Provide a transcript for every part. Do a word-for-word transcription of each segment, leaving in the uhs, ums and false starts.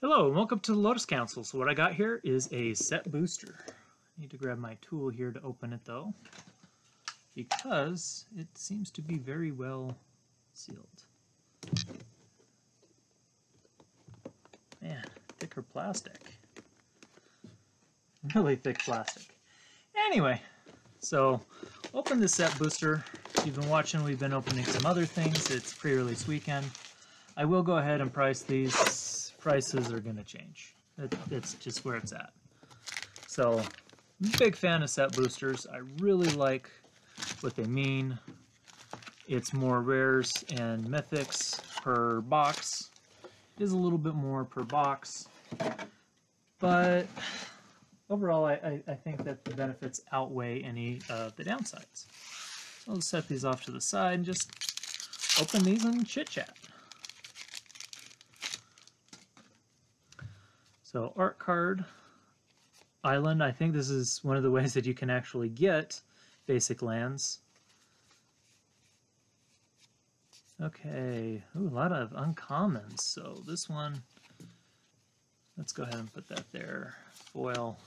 Hello and welcome to the Lotus Council. So what I got here is a set booster. I need to grab my tool here to open it though, because it seems to be very well sealed. Man, thicker plastic. Really thick plastic. Anyway, so open this set booster. If you've been watching, we've been opening some other things. It's pre-release weekend. I will go ahead and price these. Prices are going to change. It, it's just where it's at. So, big fan of set boosters. I really like what they mean. It's more rares and mythics per box. It is a little bit more per box. But overall, I, I, I think that the benefits outweigh any of the downsides. So I'll set these off to the side and just open these and chit-chat. So, art card, island. I think this is one of the ways that you can actually get basic lands. Okay, ooh, a lot of uncommons. So this one, let's go ahead and put that there. Foil.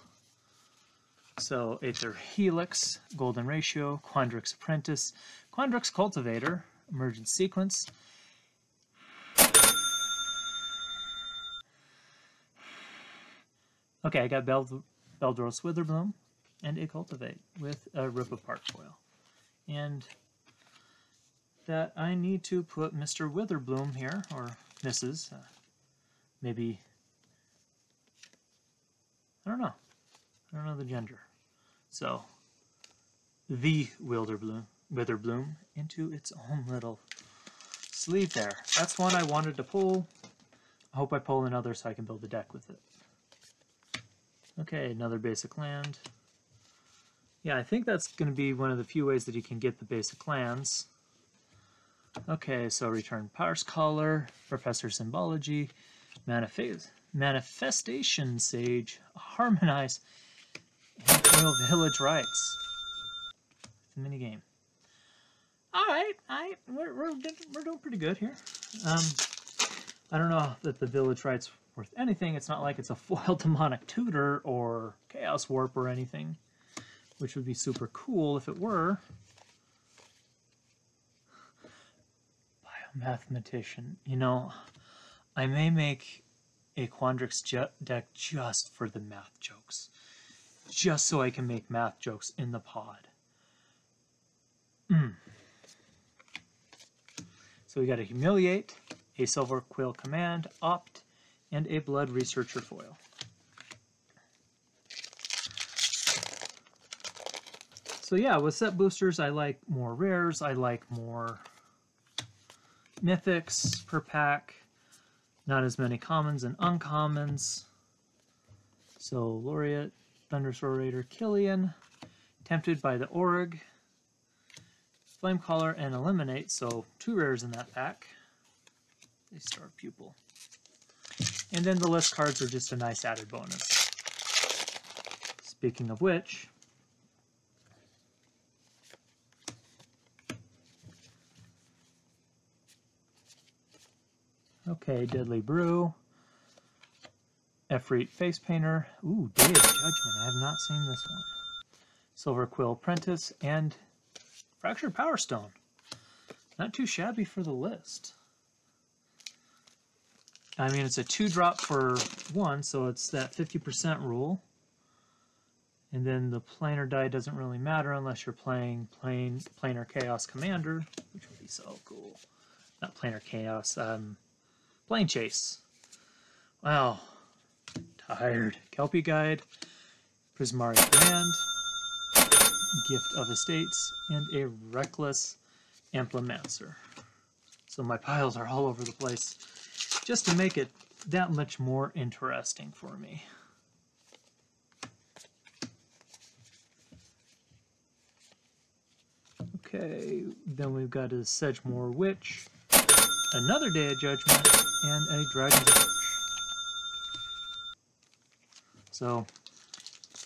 So, Aether Helix, Golden Ratio, Quandrix Apprentice, Quandrix Cultivator, Emergent Sequence, okay, I got Bel Beledros Witherbloom and a Cultivate with a Rip Apart foil. And that I need to put Mister Witherbloom here, or Missus Uh, maybe, I don't know. I don't know the gender. So, the Witherbloom, Witherbloom into its own little sleeve there. That's one I wanted to pull. I hope I pull another so I can build a deck with it. Okay, another basic land. Yeah, I think that's going to be one of the few ways that you can get the basic lands. Okay, so return Parse Caller, Professor Symbology, Manifest Manifestation Sage, Harmonize, and Village Rites. It's a mini game. All right, I we're we're, we're doing pretty good here. Um, I don't know that the Village Rites worth anything. It's not like it's a foil demonic tutor or chaos warp or anything, which would be super cool if it were. Biomathematician. You know, I may make a Quandrix ju deck just for the math jokes, just so I can make math jokes in the pod. Mm. So we got a Humiliate, a Silver Quill Command, Opt, and a Blood Researcher foil. So yeah, with set boosters, I like more rares, I like more mythics per pack, not as many commons and uncommons. So Laureate, Thunderstorm Raider, Killian, Tempted by the Oriq, Flamecaller, and Eliminate, so two rares in that pack. A Star Pupil. And then the list cards are just a nice added bonus. Speaking of which, okay, Deadly Brew, Efreet Face Painter, ooh, Day of Judgment, I have not seen this one. Silver Quill Apprentice, and Fractured Power Stone. Not too shabby for the list. I mean, it's a two-drop for one, so it's that fifty percent rule. And then the planar die doesn't really matter unless you're playing plain, planar chaos commander, which would be so cool. Not planar chaos, um, plane chase. Wow, tired. Kelpie Guide, Prismari Command, Gift of Estates, and a Reckless Amplimancer. So my piles are all over the place, just to make it that much more interesting for me. Okay, then we've got a Sedgemoor Witch, another Day of Judgment, and a Dragon's Approach. So,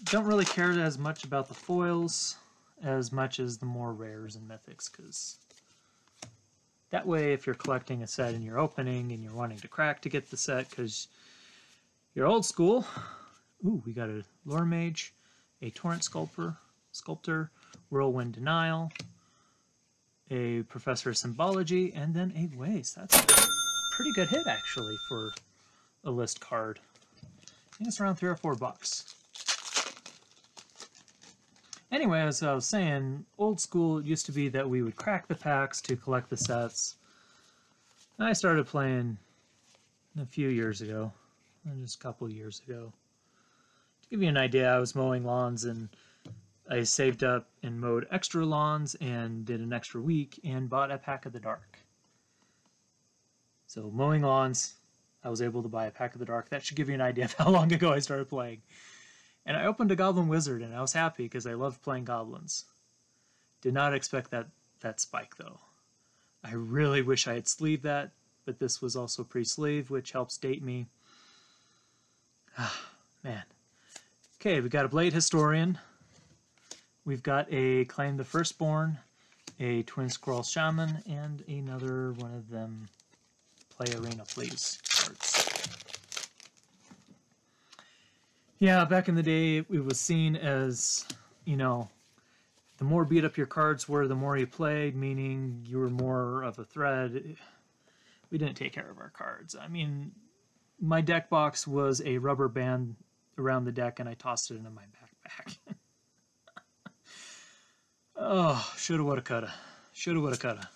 don't really care as much about the foils as much as the more rares and mythics, because that way, if you're collecting a set and you're opening and you're wanting to crack to get the set because You're old school. Ooh, we got a Lore Mage, a Torrent Sculptor, Sculptor, Whirlwind Denial, a Professor Symbology, and then a Waste. That's a pretty good hit, actually, for a list card. I think it's around three or four bucks. Anyway, as I was saying, old school, it used to be that we would crack the packs to collect the sets. I started playing a few years ago, just a couple years ago. To give you an idea, I was mowing lawns and I saved up and mowed extra lawns and did an extra week and bought a Pack of the Dark. So mowing lawns, I was able to buy a Pack of the Dark. That should give you an idea of how long ago I started playing. And I opened a Goblin Wizard and I was happy because I loved playing goblins. Did not expect that, that spike though. I really wish I had sleeved that, but this was also pre-sleeve, which helps date me. Ah, man. Okay, we got a Blade Historian. We've got a Claim the Firstborn, a Twin Scroll Shaman, and another one of them Play Arena Please cards. Yeah, back in the day, it was seen as, you know, the more beat up your cards were, the more you played, meaning you were more of a threat. We didn't take care of our cards. I mean, my deck box was a rubber band around the deck, and I tossed it into my backpack. Oh, shoulda, woulda, coulda. Shoulda, woulda, coulda.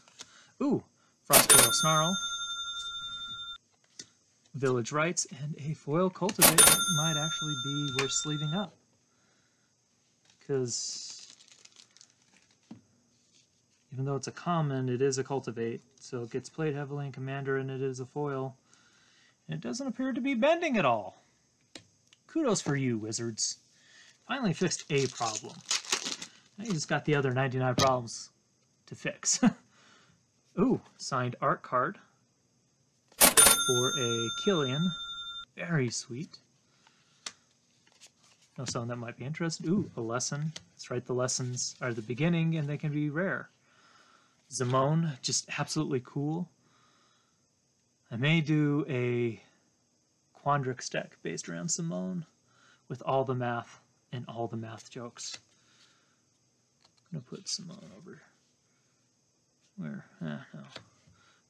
Ooh, Frostboil Snarl, Village Rites, and a Foil Cultivate that might actually be worth sleeving up. Because even though it's a common, it is a Cultivate, so it gets played heavily in Commander, and it is a foil. And it doesn't appear to be bending at all. Kudos for you, Wizards. Finally fixed a problem. Now you just got the other ninety-nine problems to fix. Ooh, signed art card for a Killian. Very sweet. Know someone that might be interested. Ooh, a lesson. That's right, the lessons are the beginning and they can be rare. Zimone, just absolutely cool. I may do a Quandrix deck based around Zimone with all the math and all the math jokes. I'm going to put Zimone over. Where? Ah, no.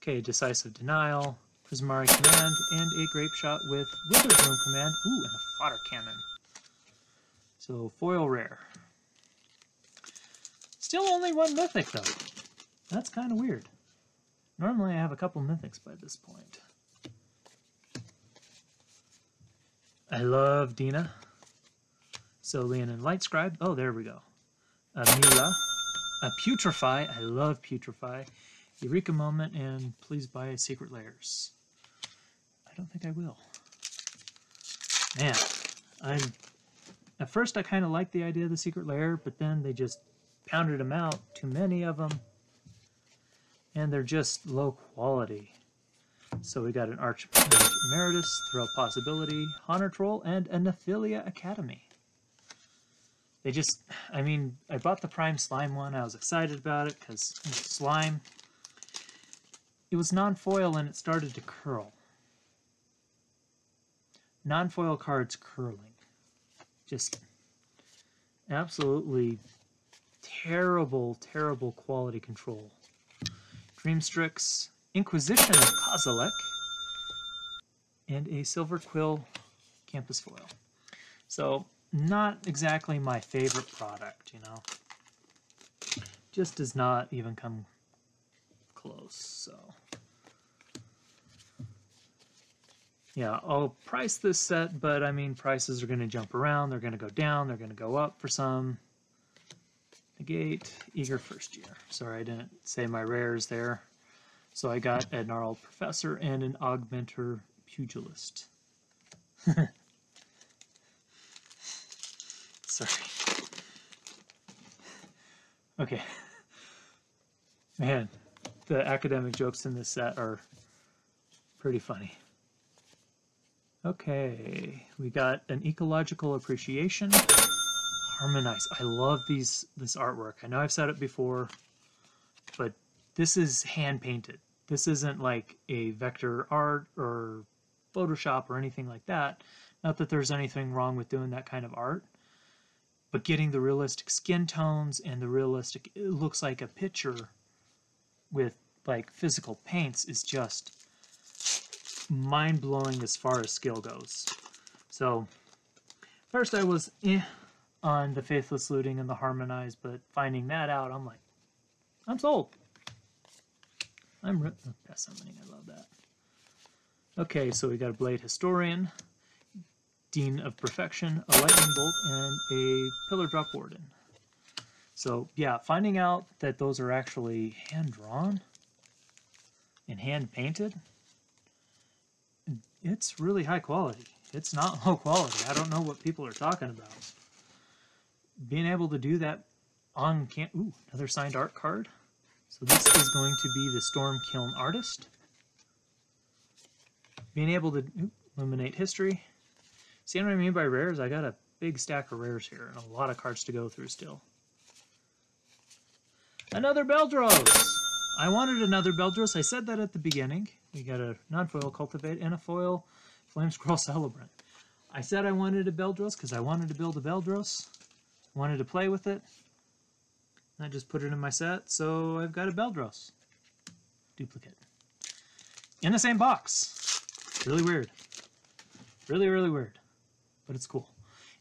Okay, Decisive Denial, Prismari Command, and a Grape Shot with Witherbloom Command. Ooh, and a Fodder Cannon. So, foil rare. Still only one Mythic, though. That's kind of weird. Normally I have a couple Mythics by this point. I love Dina. Solian and Lightscribe. Oh, there we go. A Mila, a Putrefy, I love Putrefy, Eureka Moment, and please buy Secret Layers. I don't think I will. Man, I'm, at first I kind of liked the idea of the Secret Layer, but then they just pounded them out, too many of them, and they're just low quality. So we got an Archmage Emeritus, Throw Possibility, Honor Troll, and an Nephilia Academy. They just, I mean, I bought the Prime Slime one. I was excited about it because you know, slime, it was non-foil and it started to curl. Non-foil cards curling. Just absolutely terrible, terrible quality control. Dreamstrix, Inquisition of Kozilek, and a Silver Quill Campus Foil. So, not exactly my favorite product, you know. Just does not even come close, so. Yeah, I'll price this set, but I mean, prices are going to jump around. They're going to go down. They're going to go up for some. Negate, Eager First Year. Sorry, I didn't say my rares there. So I got a Gnarled Professor and an Augmenter Pugilist. Sorry. Okay. Man, the academic jokes in this set are pretty funny. Okay, we got an Ecological Appreciation. Harmonize. I love these this artwork. I know I've said it before, but this is hand-painted. This isn't like a vector art or Photoshop or anything like that. Not that there's anything wrong with doing that kind of art, but getting the realistic skin tones and the realistic, it looks like a picture with like physical paints, is just mind-blowing as far as skill goes. So first I was eh on the Faithless Looting and the Harmonize, but finding that out, I'm like, I'm sold. I'm ripped. Oh, that's something, I love that. Okay, so we got a Blade Historian, Dean of Perfection, a Lightning Bolt, and a Pillar Drop Warden. So yeah, finding out that those are actually hand-drawn and hand-painted, it's really high quality. It's not low quality. I don't know what people are talking about. Being able to do that on can- ooh, another signed art card. So this is going to be the Storm Kiln Artist. Being able to ooh, eliminate history. See what I mean by rares? I got a big stack of rares here and a lot of cards to go through still. Another Beledros! I wanted another Beledros. I said that at the beginning. We got a non-foil Cultivate and a foil Flame Scroll Celebrant. I said I wanted a Beledros because I wanted to build a Beledros. I wanted to play with it. I just put it in my set, so I've got a Beledros duplicate in the same box. Really weird. Really, really weird. But it's cool.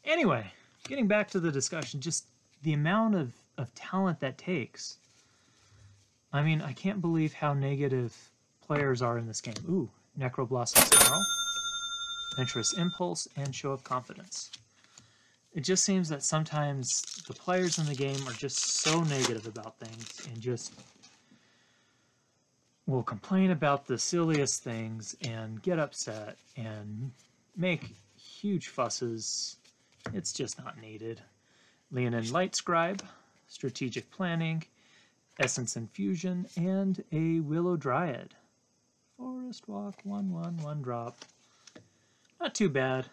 Anyway, getting back to the discussion, just the amount of, of talent that takes. I mean, I can't believe how negative players are in this game. Ooh, Necroblossom Snarl, Venturous Impulse, and Show of Confidence. It just seems that sometimes the players in the game are just so negative about things and just will complain about the silliest things and get upset and make huge fusses. It's just not needed. Leonin Light Scribe, Strategic Planning, Essence Infusion, and a Willow Dryad. Forest Walk, one, one, one drop. Not too bad.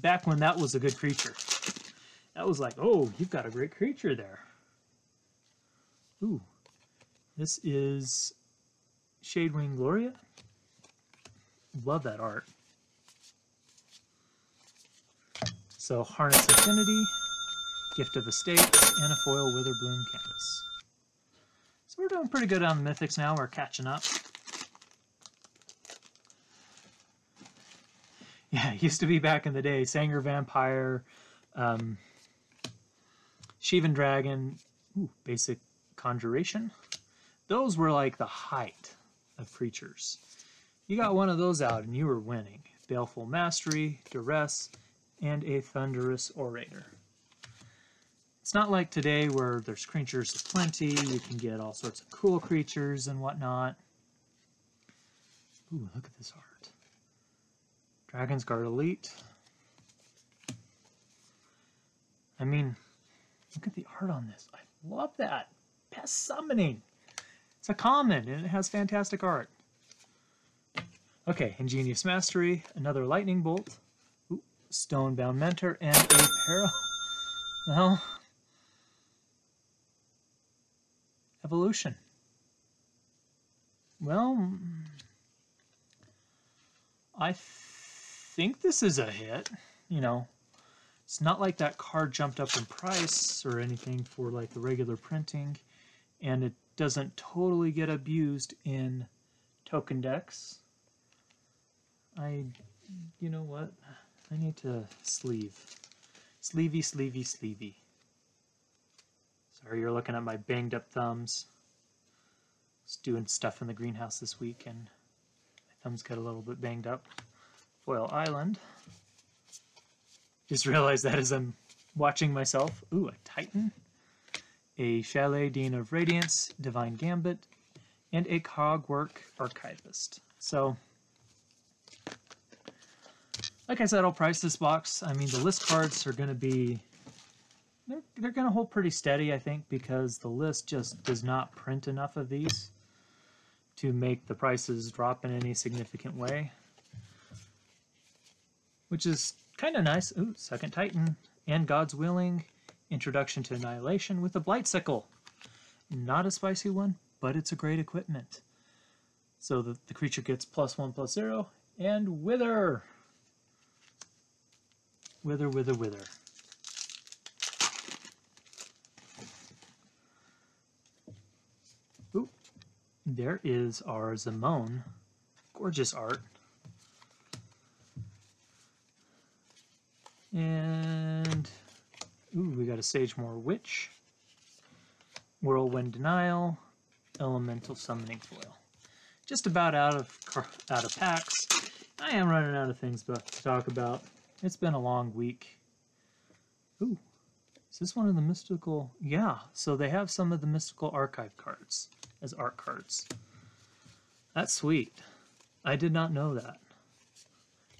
Back when that was a good creature. That was like, oh, you've got a great creature there. Ooh. This is Shadewing Gloria. Love that art. So Harness Infinity, Gift of Estates, and a foil Witherbloom Canvas. So we're doing pretty good on the Mythics now. We're catching up. Yeah, it used to be back in the day, Sanger Vampire, um, Shivan Dragon, ooh, Basic Conjuration. Those were like the height of creatures. You got one of those out and you were winning. Baleful Mastery, Duress, and a Thunderous Orator. It's not like today where there's creatures aplenty, you can get all sorts of cool creatures and whatnot. Ooh, look at this art. Dragon's Guard Elite. I mean, look at the art on this. I love that. Pest Summoning. It's a common, and it has fantastic art. Okay, Ingenious Mastery, another Lightning Bolt, ooh, Stonebound Mentor, and a Peril. Well, Evolution. Well, I think... think this is a hit. You know, it's not like that card jumped up in price or anything for like the regular printing, and it doesn't totally get abused in token decks. I, you know what, I need to sleeve. Sleevey, sleevey, sleevey. Sorry, you're looking at my banged up thumbs. I was doing stuff in the greenhouse this week and my thumbs got a little bit banged up. Foil Island. Just realized that as I'm watching myself. Ooh, a Titan, a Chalet Dean of Radiance, Divine Gambit, and a Cogwork Archivist. So, like I said, I'll price this box. I mean, the list cards are going to be, they're, they're going to hold pretty steady, I think, because the list just does not print enough of these to make the prices drop in any significant way. Which is kind of nice. Ooh, Second Titan, and God's Willing, Introduction to Annihilation with a Blightsickel. Not a spicy one, but it's a great equipment. So the, the creature gets plus one, plus zero, and Wither. Wither, wither, wither. Ooh, there is our Zimone. Gorgeous art. And ooh, we got a Sedgemoor Witch, Whirlwind Denial, Elemental Summoning Foil. Just about out of out of packs. I am running out of things to talk about. It's been a long week. Ooh, is this one of the mystical? Yeah, so they have some of the mystical archive cards as art cards. That's sweet. I did not know that.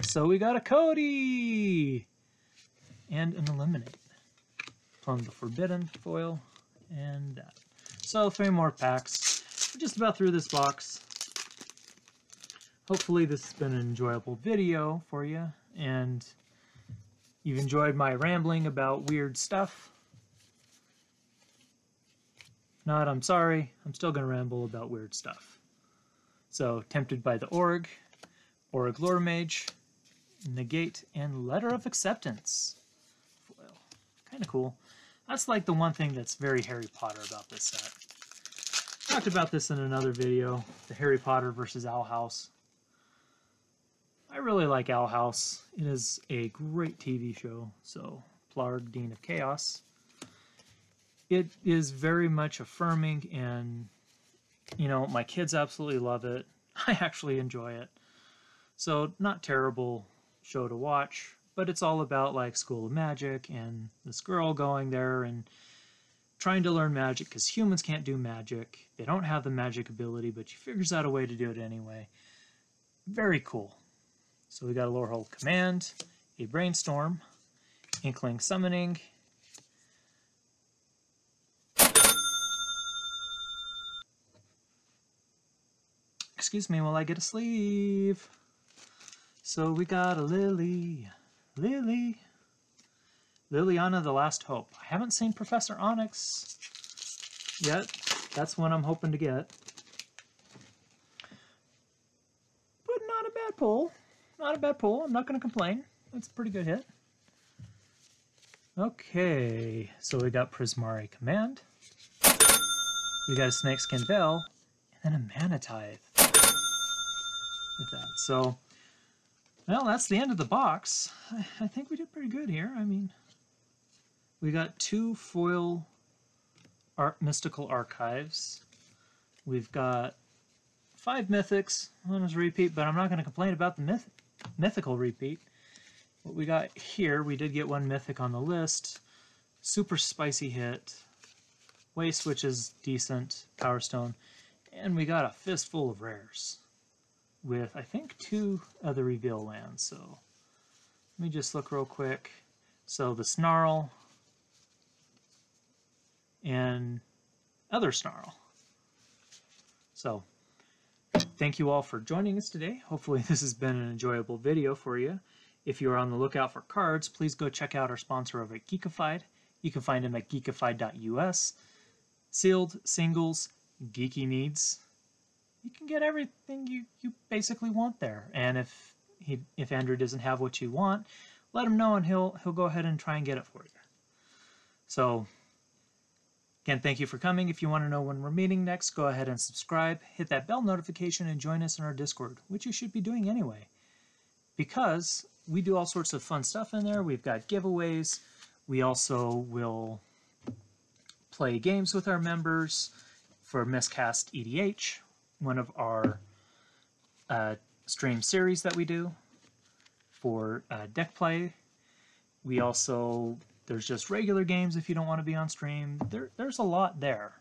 So we got a Cody! And an Eliminate from the Forbidden Foil, and that. So three more packs. We're just about through this box. Hopefully this has been an enjoyable video for you, and you've enjoyed my rambling about weird stuff. If not, I'm sorry. I'm still going to ramble about weird stuff. So, Tempted by the Oriq, Oriq Lore Mage, Negate, and Letter of Acceptance. Well, kind of cool. That's like the one thing that's very Harry Potter about this set. Talked about this in another video, the Harry Potter versus Owl House. I really like Owl House. It is a great T V show, so Plarg, Dean of Chaos. It is very much affirming, and, you know, my kids absolutely love it. I actually enjoy it. So, not terrible show to watch, but it's all about, like, School of Magic and this girl going there and trying to learn magic because humans can't do magic. They don't have the magic ability, but she figures out a way to do it anyway. Very cool. So we got a Lorehold Command, a Brainstorm, Inkling Summoning, excuse me while I get a sleeve. So we got a Lily, Lily, Liliana the Last Hope. I haven't seen Professor Onyx yet. That's one I'm hoping to get. But not a bad pull. Not a bad pull. I'm not going to complain. That's a pretty good hit. Okay, so we got Prismari Command. We got a Snakeskin Veil, and then a Mana Tithe with that. So, well, that's the end of the box. I, I think we did pretty good here. I mean, we got two foil art, mystical archives. We've got five mythics. One was a repeat, but I'm not going to complain about the myth, mythical repeat. What we got here, we did get one mythic on the list. Super spicy hit. Waste, which is decent. Power Stone. And we got a fistful of rares with, I think, two other reveal lands. So let me just look real quick. So the Snarl and Other Snarl. So thank you all for joining us today. Hopefully this has been an enjoyable video for you. If you are on the lookout for cards, please go check out our sponsor over at Geekified. You can find him at geekified dot U S. Sealed, singles, geeky needs. You can get everything you, you basically want there. And if he if Andrew doesn't have what you want, let him know and he'll he'll go ahead and try and get it for you. So again, thank you for coming. If you want to know when we're meeting next, go ahead and subscribe, hit that bell notification, and join us in our Discord, which you should be doing anyway, because we do all sorts of fun stuff in there. We've got giveaways. We also will play games with our members for Miscast E D H, one of our uh, stream series that we do for uh, deck play. We also... There's just regular games if you don't want to be on stream. There, there's a lot there.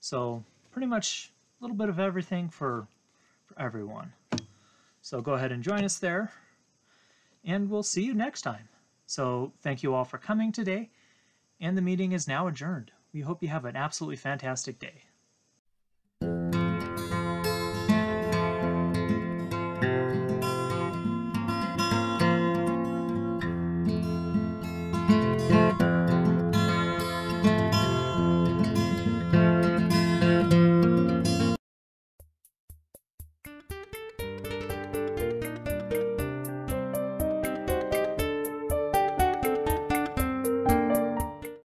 So pretty much a little bit of everything for, for everyone. So go ahead and join us there. And we'll see you next time. So thank you all for coming today. And the meeting is now adjourned. We hope you have an absolutely fantastic day.